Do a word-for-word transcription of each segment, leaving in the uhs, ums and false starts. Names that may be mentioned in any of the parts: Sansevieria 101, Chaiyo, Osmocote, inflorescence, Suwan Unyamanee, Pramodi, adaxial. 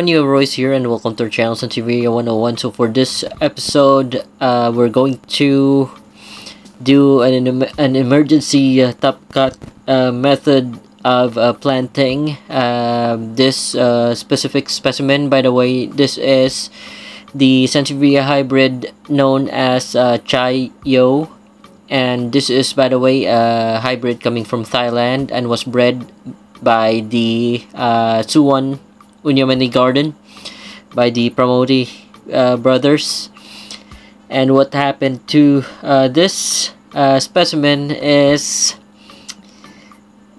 New Royce here, and welcome to our channel Sansevieria one oh one. So for this episode, uh, we're going to do an an emergency uh, top cut uh, method of uh, planting uh, this uh, specific specimen. By the way, this is the Sansevieria hybrid known as uh, Chaiyo, and this is, by the way, a hybrid coming from Thailand and was bred by the uh, Suwan Unyamanee garden by the Pramodi uh, brothers. And what happened to uh, this uh, specimen is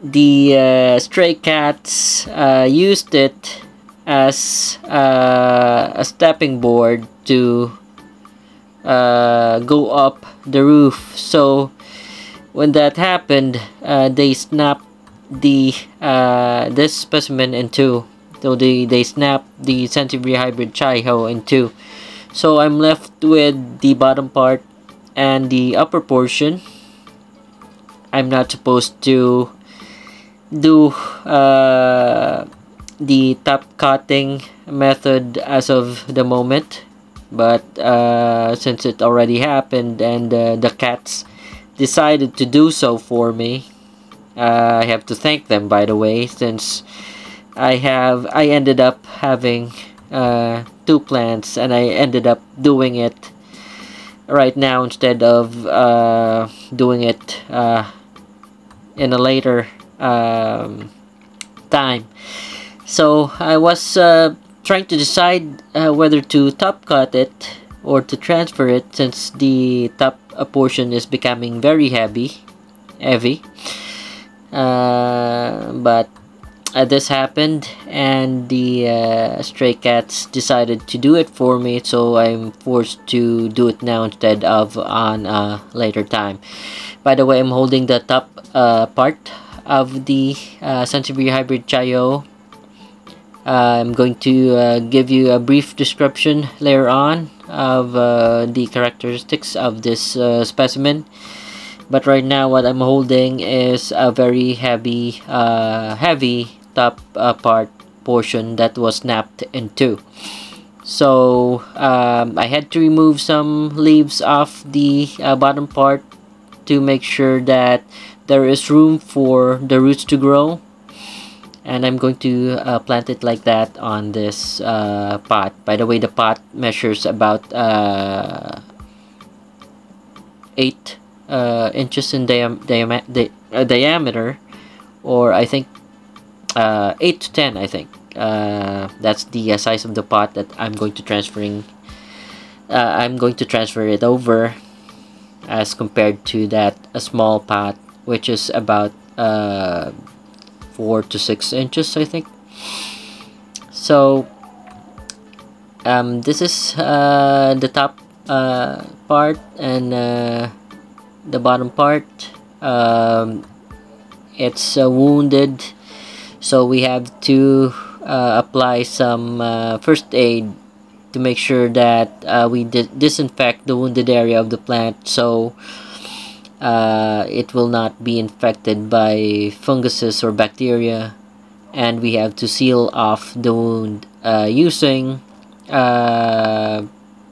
the uh, stray cats uh, used it as uh, a stepping board to uh, go up the roof. So when that happened, uh, they snapped the uh, this specimen in two. So they, they snapped the Sansevieria hybrid Chaiyo in two. So I'm left with the bottom part and the upper portion. I'm not supposed to do uh, the top cutting method as of the moment, but uh, since it already happened and uh, the cats decided to do so for me, uh, I have to thank them, by the way, since I have I ended up having uh, two plants, and I ended up doing it right now instead of uh, doing it uh, in a later um, time. So I was uh, trying to decide uh, whether to top cut it or to transfer it, since the top portion is becoming very heavy heavy uh, but Uh, this happened, and the uh, stray cats decided to do it for me, so I'm forced to do it now instead of on a later time. By the way, I'm holding the top uh, part of the uh, Sansevieria hybrid Chaiyo. uh, I'm going to uh, give you a brief description later on of uh, the characteristics of this uh, specimen. But right now, what I'm holding is a very heavy, uh, heavy top uh, part portion that was snapped in two. So um, I had to remove some leaves off the uh, bottom part to make sure that there is room for the roots to grow. And I'm going to uh, plant it like that on this uh, pot. By the way, the pot measures about uh, eight Uh, inches in diam diam di uh, diameter, or I think uh, eight to ten, I think. Uh, that's the uh, size of the pot that I'm going to transferring uh, I'm going to transfer it over, as compared to that a small pot which is about uh, four to six inches, I think. So um, this is uh, the top uh, part, and uh, the bottom part, um, it's uh, wounded, so we have to uh, apply some uh, first aid to make sure that uh, we di disinfect the wounded area of the plant, so uh, it will not be infected by funguses or bacteria. And we have to seal off the wound uh, using uh,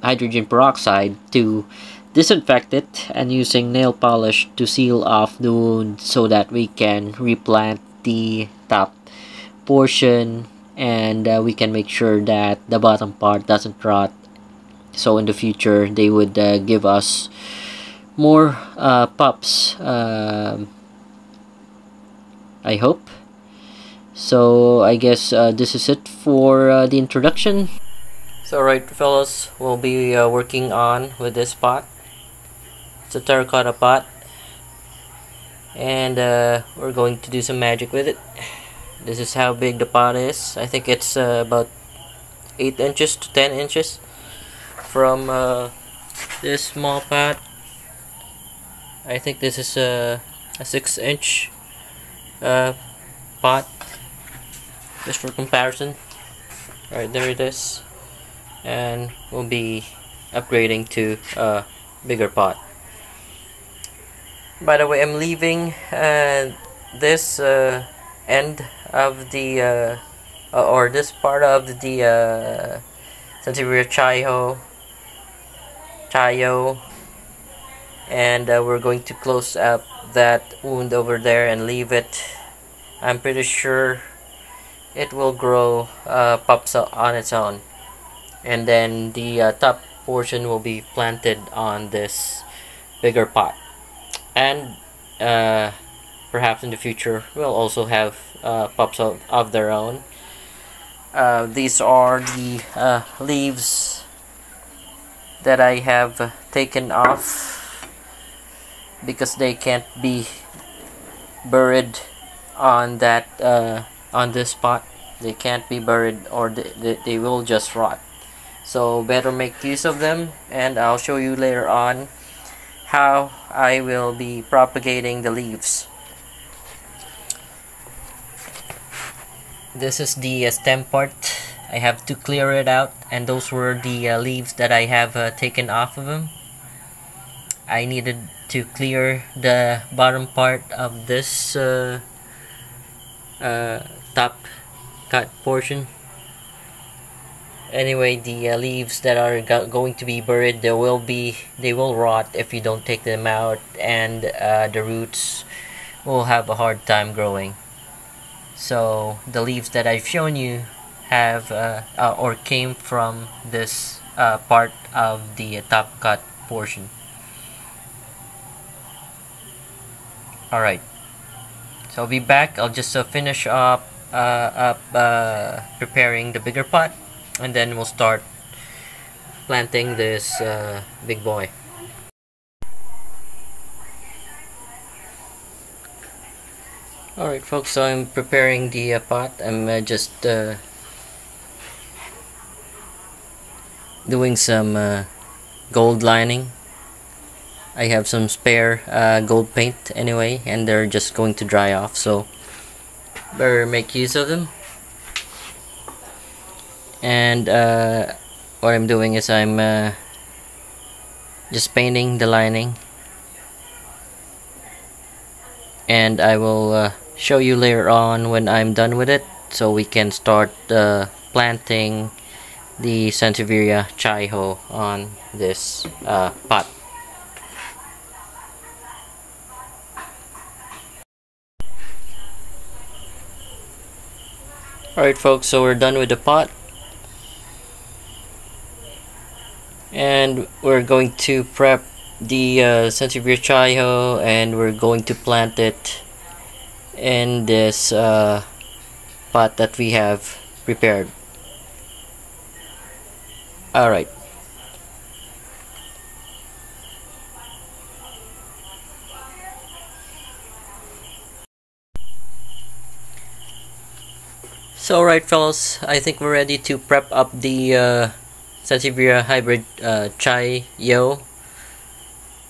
hydrogen peroxide to disinfect it, and using nail polish to seal off the wound so that we can replant the top portion, and uh, we can make sure that the bottom part doesn't rot, so in the future they would uh, give us more uh, pups, uh, I hope. So I guess uh, this is it for uh, the introduction. So right, fellas, we'll be uh, working on with this pot. It's a terracotta pot, and uh, we're going to do some magic with it. This is how big the pot is. I think it's uh, about eight inches to ten inches from uh, this small pot. I think this is uh, a six inch uh, pot, just for comparison. Alright, there it is, and we'll be upgrading to a bigger pot. By the way, I'm leaving uh, this uh, end of the uh, uh, or this part of the, the uh, Sansevieria Chaiyo, Chaiyo, and uh, we're going to close up that wound over there and leave it. I'm pretty sure it will grow uh, pups on its own, and then the uh, top portion will be planted on this bigger pot, and uh, perhaps in the future we'll also have uh, pups of, of their own. Uh, these are the uh, leaves that I have taken off because they can't be buried on that uh, on this pot. They can't be buried, or they, they will just rot, so better make use of them. And I'll show you later on how I will be propagating the leaves. This is the uh, stem part. I have to clear it out, and those were the uh, leaves that I have uh, taken off of them. I needed to clear the bottom part of this uh, uh, top cut portion. Anyway, the uh, leaves that are go going to be buried, they will be they will rot if you don't take them out, and uh, the roots will have a hard time growing. So the leaves that I've shown you have uh, uh, or came from this uh, part of the top cut portion. Alright, so I'll be back. I'll just uh, finish up, uh, up uh, preparing the bigger pot, and then we'll start planting this uh, big boy. Alright folks, so I'm preparing the uh, pot. I'm uh, just uh, doing some uh, gold lining. I have some spare uh, gold paint anyway, and they're just going to dry off, so better make use of them. And uh, what I'm doing is I'm uh, just painting the lining, and I will uh, show you later on when I'm done with it, so we can start uh, planting the Sansevieria Chaiyo on this uh, pot. Alright folks, so we're done with the pot, and we're going to prep the uh, Sansevieria Chaiyo, and we're going to plant it in this uh, pot that we have prepared. Alright. So alright fellas, I think we're ready to prep up the uh, Sansevieria hybrid uh, Chaiyo,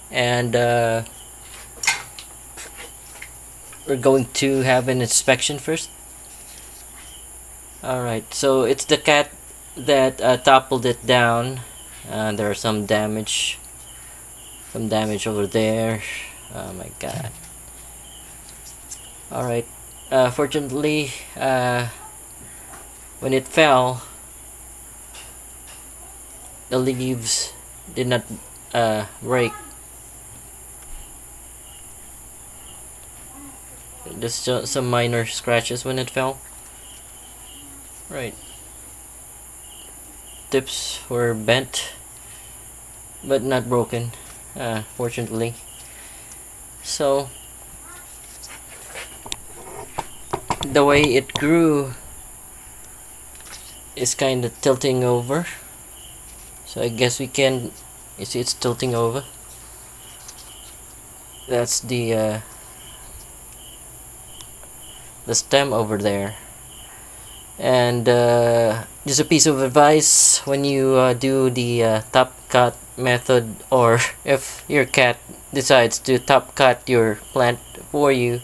and uh, we're going to have an inspection first. Alright, so it's the cat that uh, toppled it down, and uh, there are some damage some damage over there. Oh my god. Alright, uh, fortunately uh, when it fell, the leaves did not uh, break. Just uh, some minor scratches when it fell. Right. Tips were bent, but not broken, uh, fortunately. So the way it grew is kind of tilting over, so I guess we can. You see, it's tilting over. That's the uh, the stem over there. And uh, just a piece of advice: when you uh, do the uh, top cut method, or if your cat decides to top cut your plant for you,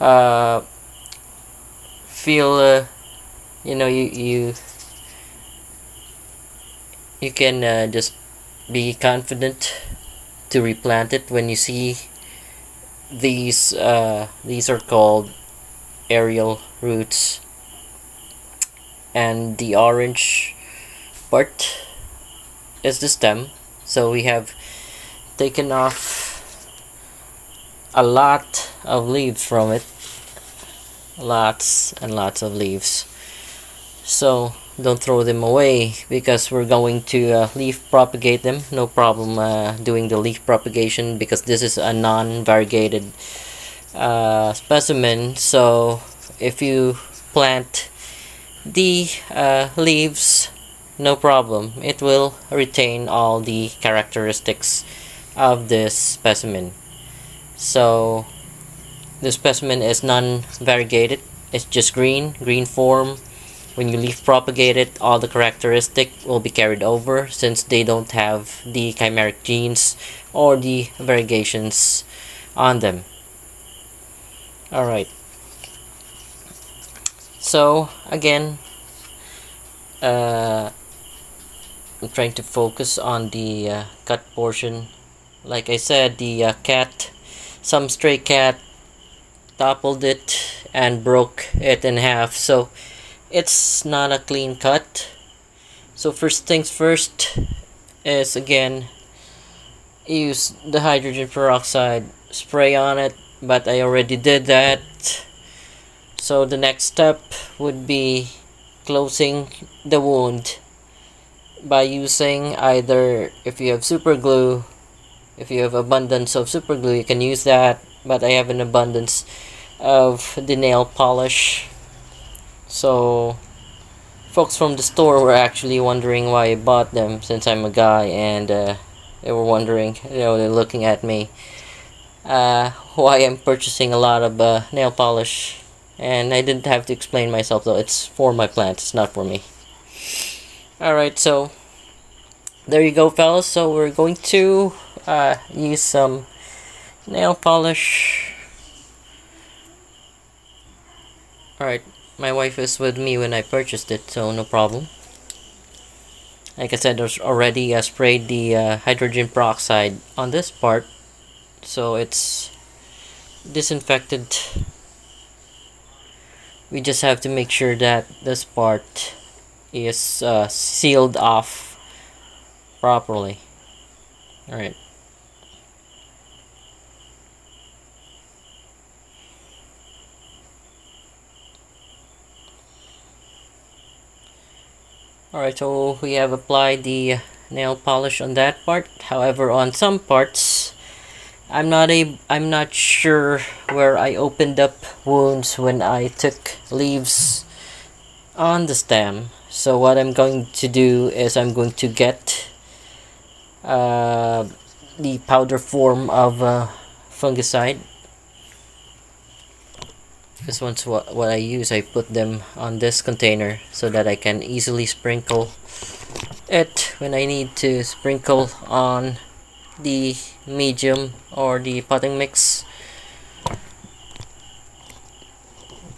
uh, feel. Uh, You know, you you, you can uh, just be confident to replant it when you see these. Uh, these are called aerial roots. and the orange part is the stem. So we have taken off a lot of leaves from it, lots and lots of leaves. So don't throw them away, because we're going to uh, leaf propagate them. No problem uh, doing the leaf propagation, because this is a non-variegated uh, specimen. So if you plant the uh, leaves, no problem, it will retain all the characteristics of this specimen. So the specimen is non-variegated, it's just green, green form. When you leaf propagate it, all the characteristic will be carried over, since they don't have the chimeric genes or the variegations on them. Alright, so again, uh, I'm trying to focus on the uh, cut portion. Like I said, the uh, cat, some stray cat toppled it and broke it in half. So it's not a clean cut. So first things first is, again, use the hydrogen peroxide spray on it, but I already did that. So the next step would be closing the wound by using either, if you have super glue, if you have abundance of super glue, you can use that, but I have an abundance of the nail polish. So folks from the store were actually wondering why I bought them, since I'm a guy, and uh, they were wondering, you know, they're looking at me, uh, why I'm purchasing a lot of uh, nail polish. And I didn't have to explain myself, though. It's for my plants, it's not for me. Alright, so there you go, fellas. So we're going to uh, use some nail polish. Alright, my wife is with me when I purchased it, so no problem. Like I said, there's already uh, sprayed the uh, hydrogen peroxide on this part, so it's disinfected. We just have to make sure that this part is uh, sealed off properly. Alright. Alright, so we have applied the nail polish on that part. However, on some parts, I'm not a, I'm not sure where I opened up wounds when I took leaves on the stem. So what I'm going to do is I'm going to get uh, the powder form of uh, fungicide. This one's what, what I use. I put them on this container so that I can easily sprinkle it when I need to sprinkle on the medium or the potting mix.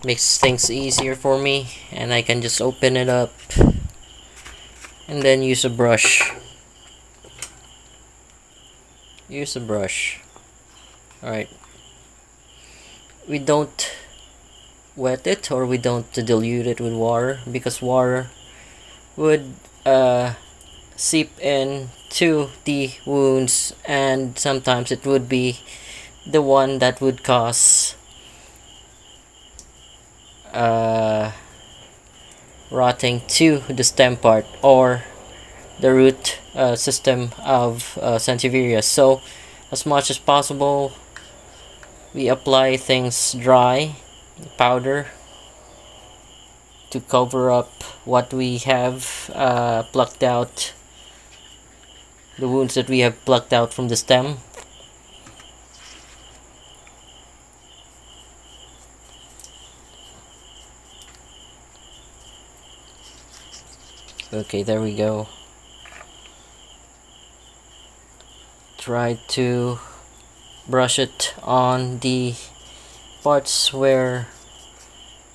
Makes things easier for me, and I can just open it up and then use a brush. Use a brush. Alright. We don't wet it, or we don't dilute it with water, because water would uh, seep in to the wounds, and sometimes it would be the one that would cause uh, rotting to the stem part or the root uh, system of uh, Sansevieria. So as much as possible, we apply things dry, powder, to cover up what we have uh, plucked out, the wounds that we have plucked out from the stem. Okay, there we go. Try to brush it on the parts where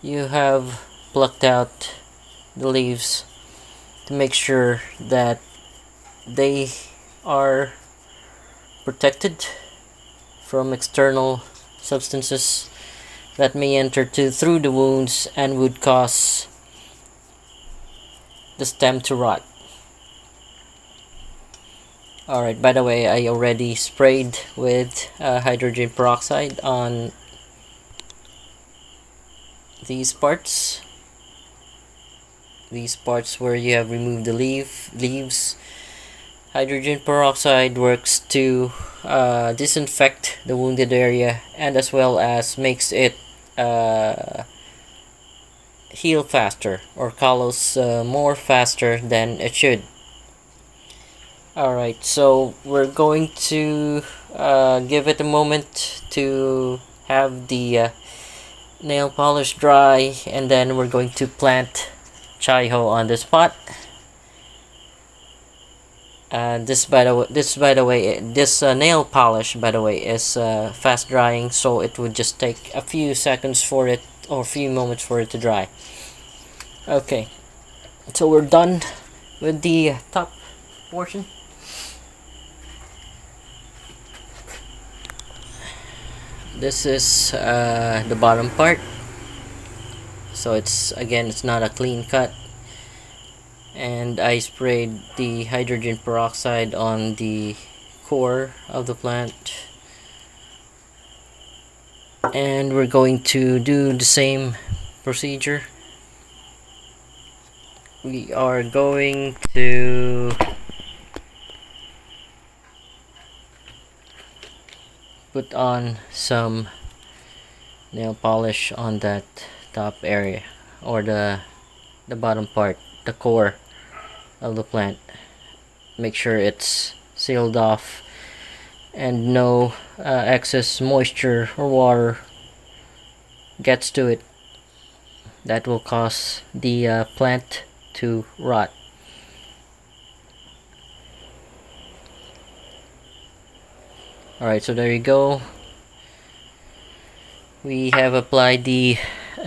you have plucked out the leaves, to make sure that they are protected from external substances that may enter to through the wounds and would cause the stem to rot. Alright, by the way, I already sprayed with uh, hydrogen peroxide on these parts. These parts where you have removed the leaf leaves. Hydrogen peroxide works to uh, disinfect the wounded area, and as well as makes it uh, heal faster, or callous uh, more faster than it should. Alright, so we're going to uh, give it a moment to have the uh, nail polish dry, and then we're going to plant Chaiyo on the spot. Uh, this by the way, this by the way, this uh, nail polish by the way is uh, fast drying, so it would just take a few seconds for it, or a few moments for it to dry. Okay, so we're done with the top portion. This is uh, the bottom part. So it's again, it's not a clean cut, and I sprayed the hydrogen peroxide on the core of the plant, and we're going to do the same procedure. We are going to put on some nail polish on that top area, or the the bottom part, the core of the plant. Make sure it's sealed off and no uh, excess moisture or water gets to it. That will cause the uh, plant to rot. Alright, so there you go. We have applied the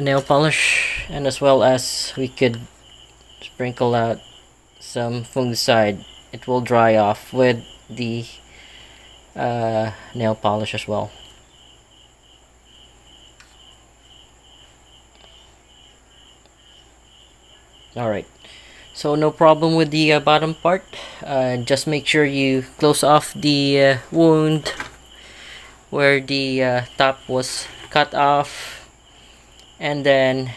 nail polish, and as well as we could sprinkle out some fungicide. It will dry off with the uh, nail polish as well. Alright, so no problem with the uh, bottom part. Uh, just make sure you close off the uh, wound where the uh, top was cut off, and then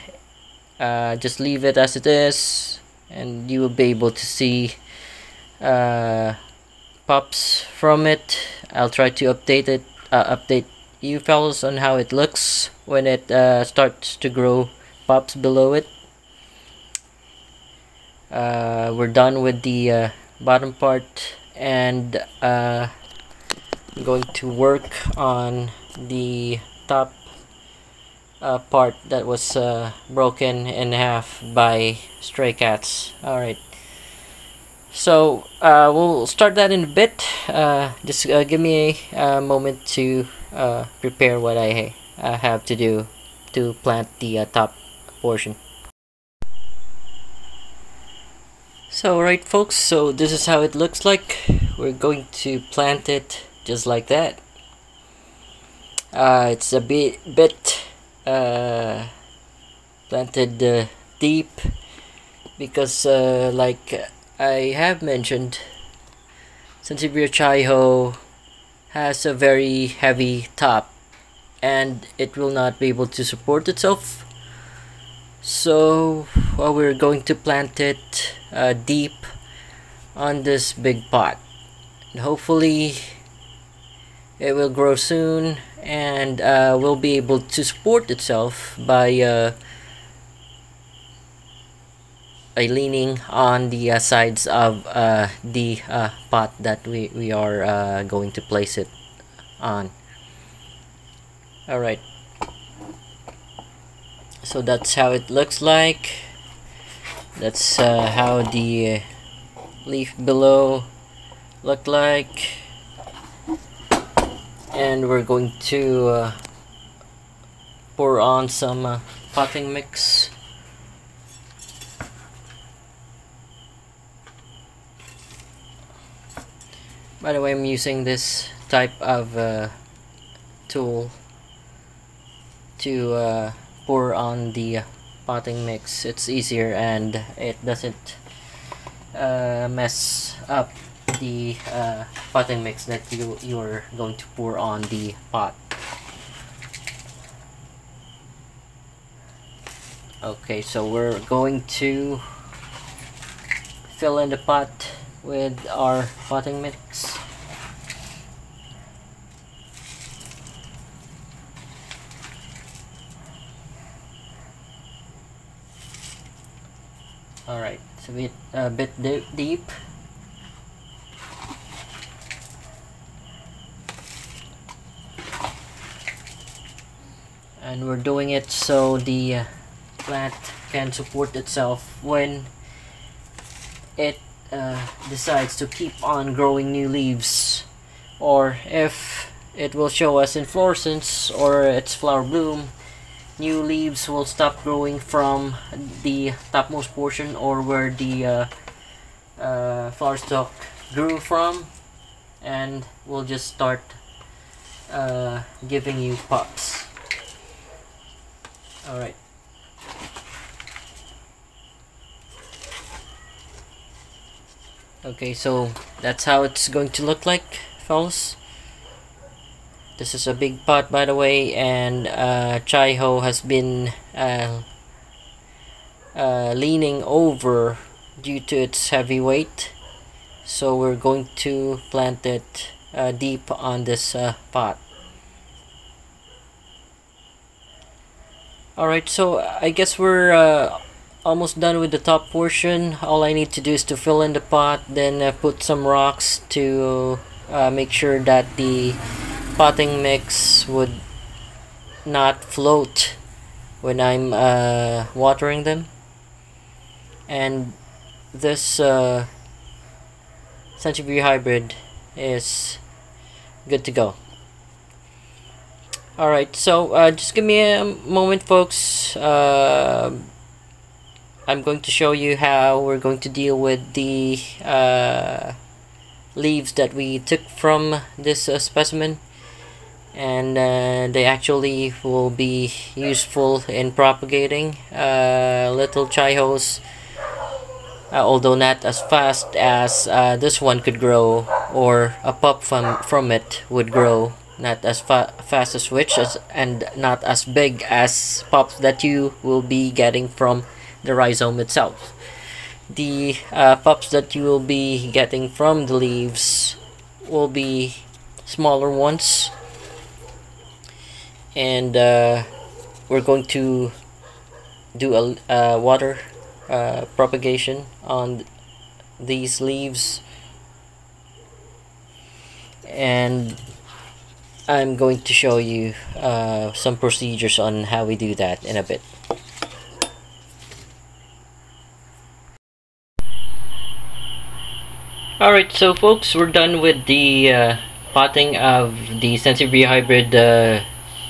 uh, just leave it as it is, and you will be able to see uh, pops from it. I'll try to update it, uh, update you fellows on how it looks when it uh, starts to grow pops below it. Uh, we're done with the uh, bottom part, and uh, I'm going to work on the top uh, part that was uh, broken in half by stray cats. Alright, so uh, we'll start that in a bit. Uh, just uh, give me a, a moment to uh, prepare what I uh, have to do to plant the uh, top portion. So right folks, so this is how it looks like. We're going to plant it just like that. Uh, it's a bit, bit uh, planted uh, deep, because uh, like I have mentioned, Sansevieria Chaiyo has a very heavy top, and it will not be able to support itself. So well, we're going to plant it uh, deep on this big pot, and hopefully it will grow soon, and uh, will be able to support itself by uh, by leaning on the uh, sides of uh, the uh, pot that we, we are uh, going to place it on. Alright, so that's how it looks like. That's uh, how the leaf below looked like, and we're going to uh, pour on some uh, potting mix. By the way, I'm using this type of uh, tool to uh, pour on the potting mix. It's easier, and it doesn't uh, mess up the uh, potting mix that you you're going to pour on the pot. Okay, so we're going to fill in the pot with our potting mix. All right, it's a bit a bit deep. And we're doing it so the plant can support itself when it uh, decides to keep on growing new leaves, or if it will show us inflorescence or its flower bloom, new leaves will stop growing from the topmost portion or where the uh, uh, flower stalk grew from, and will just start uh, giving you pops. Alright. Okay, so that's how it's going to look like, fellas. This is a big pot, by the way, and uh, Chaiyo has been uh, uh, leaning over due to its heavy weight. So we're going to plant it uh, deep on this uh, pot. Alright, so I guess we're uh, almost done with the top portion. All I need to do is to fill in the pot, then uh, put some rocks to uh, make sure that the potting mix would not float when I'm uh, watering them. And this uh, Sansevieria hybrid is good to go. Alright, so uh, just give me a moment, folks. Uh, I'm going to show you how we're going to deal with the uh, leaves that we took from this uh, specimen. And uh, they actually will be useful in propagating uh, little chaiyos, uh, although not as fast as uh, this one could grow, or a pup from, from it would grow. Not as fa fast as which as, and not as big as pops that you will be getting from the rhizome itself. The uh, pops that you will be getting from the leaves will be smaller ones, and uh, we're going to do a uh, water uh, propagation on these leaves, and I'm going to show you uh, some procedures on how we do that in a bit. Alright, so folks, we're done with the uh, potting of the Sansevieria hybrid uh,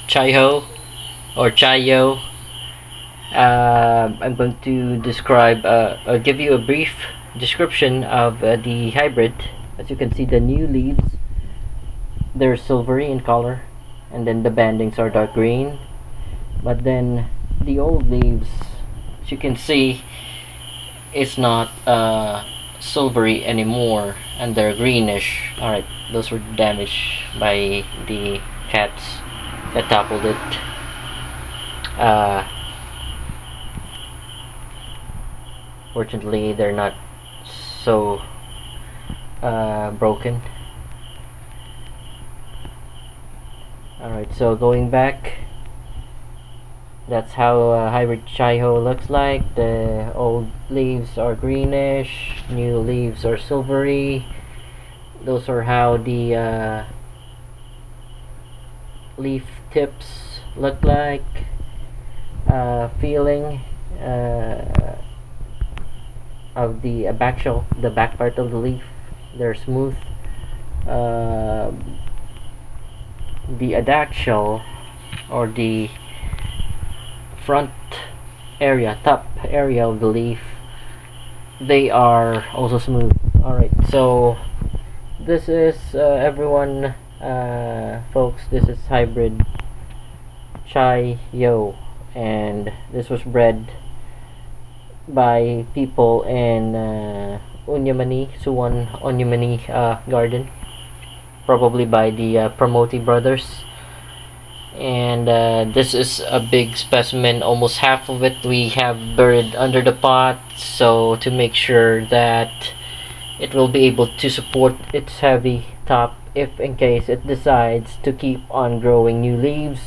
Chaiyo or Chaiyo. Uh, I'm going to describe, uh, I'll give you a brief description of uh, the hybrid. As you can see, the new leaves, they're silvery in color, and then the bandings are dark green. But then the old leaves, as you can see, it's not uh, silvery anymore, and they're greenish. Alright, those were damaged by the cats that toppled it. Uh, fortunately, they're not so uh, broken. Alright, so going back, that's how uh, hybrid Chaiyo looks like. The old leaves are greenish, new leaves are silvery. Those are how the uh, leaf tips look like. Uh, feeling uh, of the uh, back shell, the back part of the leaf, they're smooth. Uh, the adaxial, or the front area, top area of the leaf, they are also smooth. Alright, so this is uh, everyone, uh, folks, this is hybrid Chaiyo, and this was bred by people in uh, Unyamanee, Suwan Unyamanee uh, garden, probably by the uh, Pramodi brothers. And uh, this is a big specimen. Almost half of it we have buried under the pot, so to make sure that it will be able to support its heavy top if in case it decides to keep on growing new leaves.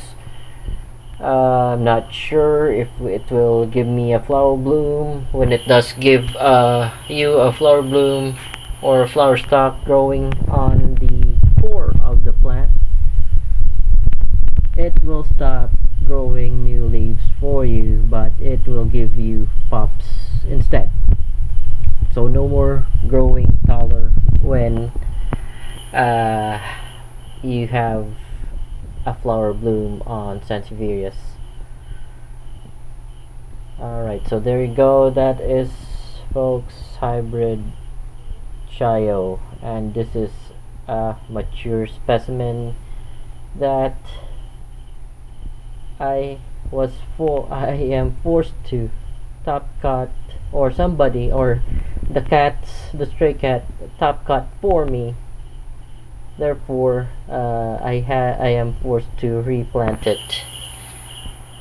Uh, I'm not sure if it will give me a flower bloom. When it does give uh, you a flower bloom or a flower stalk growing on the core of the plant, it will stop growing new leaves for you, but it will give you pops instead. So no more growing taller when uh, you have a flower bloom on Sansevierias. Alright, so there you go. That is, folks, hybrid Chaiyo, and this is a mature specimen that I was for I am forced to top cut, or somebody or the cats the stray cat top cut for me. Therefore uh, I ha I am forced to replant it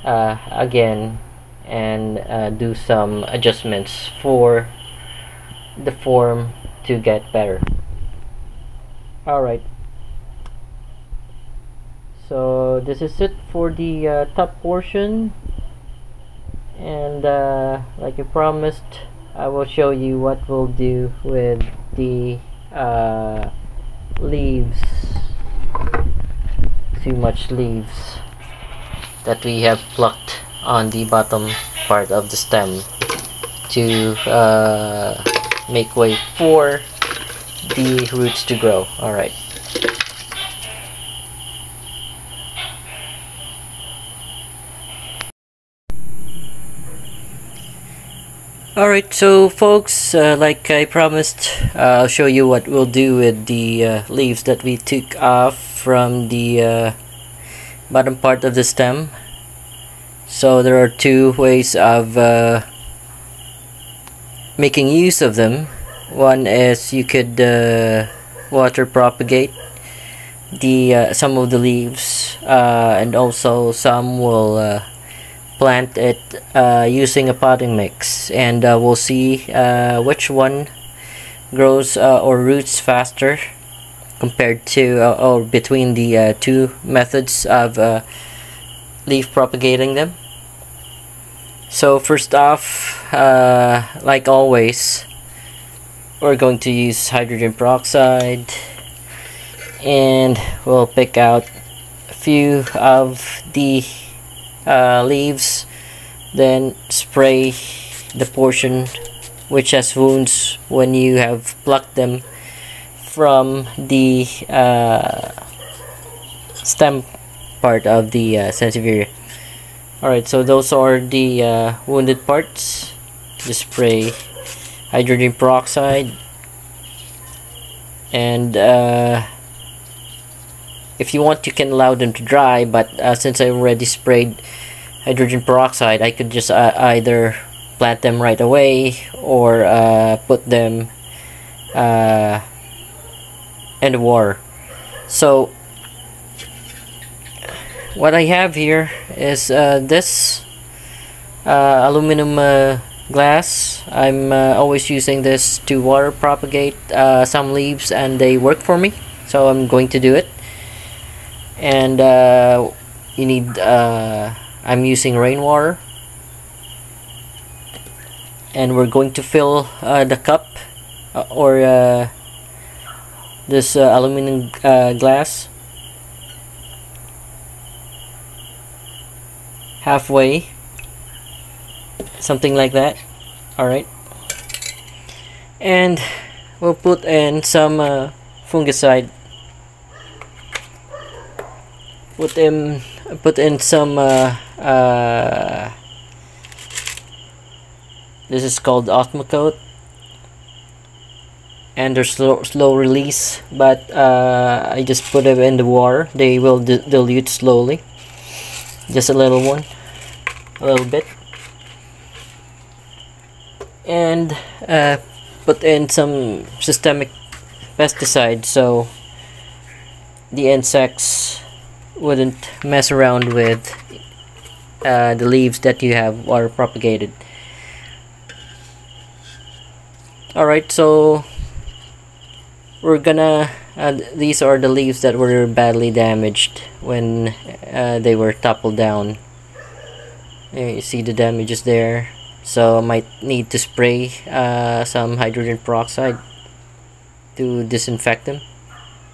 uh, again and uh, do some adjustments for the form to get better. Alright, so this is it for the uh, top portion, and uh, like I promised, I will show you what we'll do with the uh, leaves, too much leaves that we have plucked on the bottom part of the stem to uh, make way for the roots to grow. Alright. Alright, so folks, uh, like I promised, uh, I'll show you what we'll do with the uh, leaves that we took off from the uh, bottom part of the stem. So there are two ways of uh, making use of them. One is you could uh, water propagate the uh, some of the leaves, uh, and also some will uh, plant it uh, using a potting mix, and uh, we'll see uh, which one grows uh, or roots faster compared to uh, or between the uh, two methods of uh, leaf propagating them. So first off, uh, like always, we're going to use hydrogen peroxide, and we'll pick out a few of the Uh, leaves, then spray the portion which has wounds when you have plucked them from the uh, stem part of the uh, Sansevieria. Alright, so those are the uh, wounded parts. Just spray hydrogen peroxide, and uh, if you want, you can allow them to dry, but uh, since I already sprayed hydrogen peroxide, I could just uh, either plant them right away or uh, put them uh, in the water. So what I have here is uh, this uh, aluminum uh, glass. I'm uh, always using this to water propagate uh, some leaves, and they work for me, so I'm going to do it. And uh, you need uh, I'm using rainwater, and we're going to fill uh, the cup uh, or uh, this uh, aluminum uh, glass halfway, something like that. Alright, and we'll put in some uh, fungicide. Put in, put in some. Uh, uh, this is called Osmocote, and they're slow, slow release. But uh, I just put them in the water. They will di dilute slowly. Just a little one, a little bit, and uh, put in some systemic pesticide so the insects wouldn't mess around with uh, the leaves that you have are propagated. Alright, so we're gonna uh, these are the leaves that were badly damaged when uh, they were toppled down. You see the damages there, so I might need to spray uh, some hydrogen peroxide to disinfect them,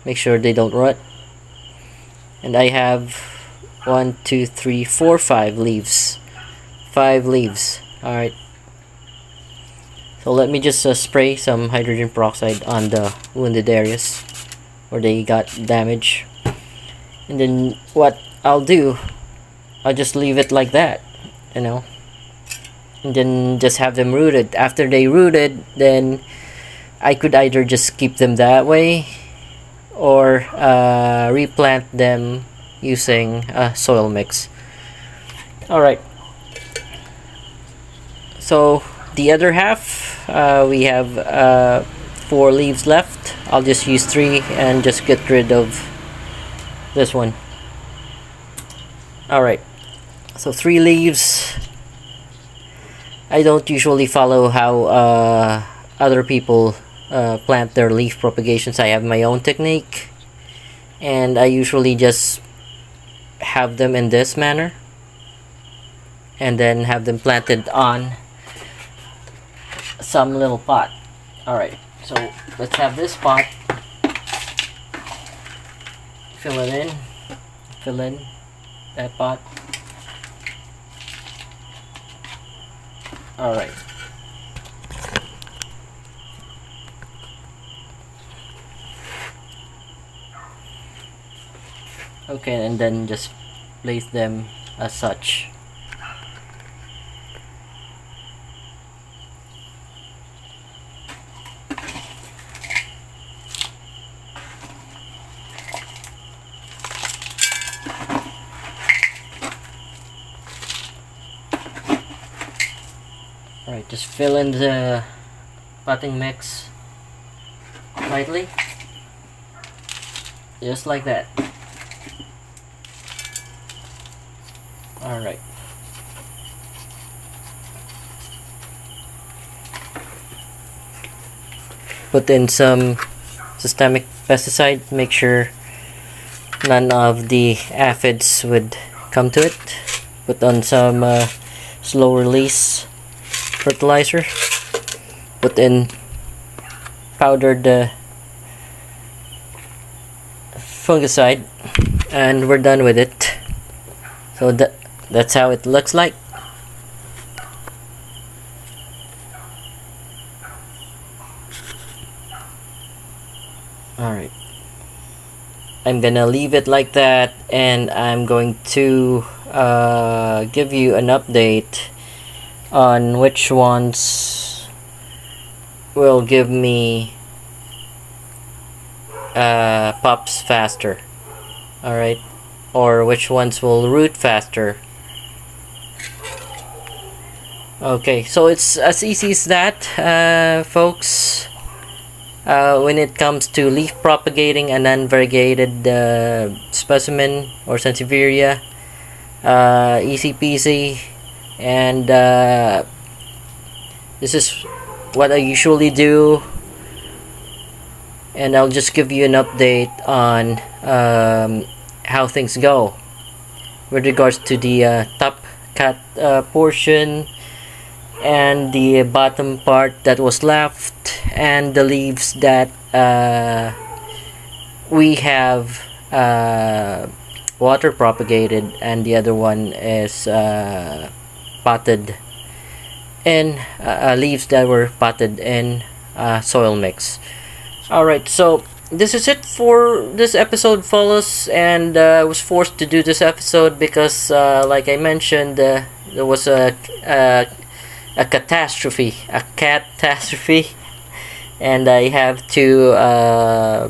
make sure they don't rot. And I have one, two, three, four, five leaves, five leaves. Alright, so let me just uh, spray some hydrogen peroxide on the wounded areas where they got damage, and then what I'll do, I'll just leave it like that, you know, and then just have them rooted. After they rooted, then I could either just keep them that way or uh, replant them using a soil mix. Alright, so the other half, uh, we have uh, four leaves left. I'll just use three and just get rid of this one. Alright, so three leaves. I don't usually follow how uh, other people uh, plant their leaf propagations. I have my own technique, and I usually just have them in this manner and then have them planted on some little pot. Alright, so let's have this pot, fill it in, fill in that pot. Alright. Okay, and then just place them as such. Alright, just fill in the potting mix lightly, just like that. Alright. Put in some systemic pesticide, make sure none of the aphids would come to it. Put on some uh, slow release fertilizer, put in powdered uh, fungicide, and we're done with it. So that that's how it looks like. Alright, I'm gonna leave it like that, and I'm going to uh, give you an update on which ones will give me uh, pops faster. Alright, or which ones will root faster. Okay, so it's as easy as that, uh, folks, uh, when it comes to leaf propagating an unvariegated uh, specimen or Sansevieria. Uh, easy peasy. And uh, this is what I usually do, and I'll just give you an update on um, how things go with regards to the uh, top cut uh, portion and the bottom part that was left and the leaves that uh, we have uh, water propagated, and the other one is uh, potted in uh, leaves that were potted in uh, soil mix. Alright, so this is it for this episode, fellas, and uh, I was forced to do this episode because uh, like I mentioned, uh, there was a, a a catastrophe a catastrophe and I have to uh,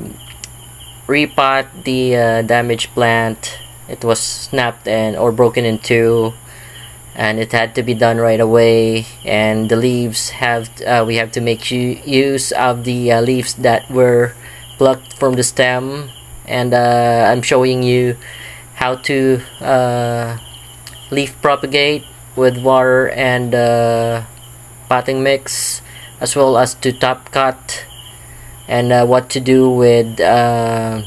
repot the uh, damaged plant. It was snapped and or broken into, and it had to be done right away. And the leaves have uh, we have to make use of the uh, leaves that were plucked from the stem, and uh, I'm showing you how to uh, leaf propagate with water and uh, potting mix, as well as to top cut, and uh, what to do with uh,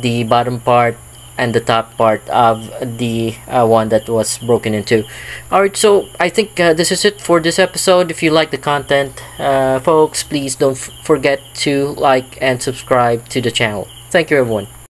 the bottom part and the top part of the uh, one that was broken into. Alright, so I think uh, this is it for this episode. If you like the content, uh, folks, please don't f forget to like and subscribe to the channel. Thank you, everyone.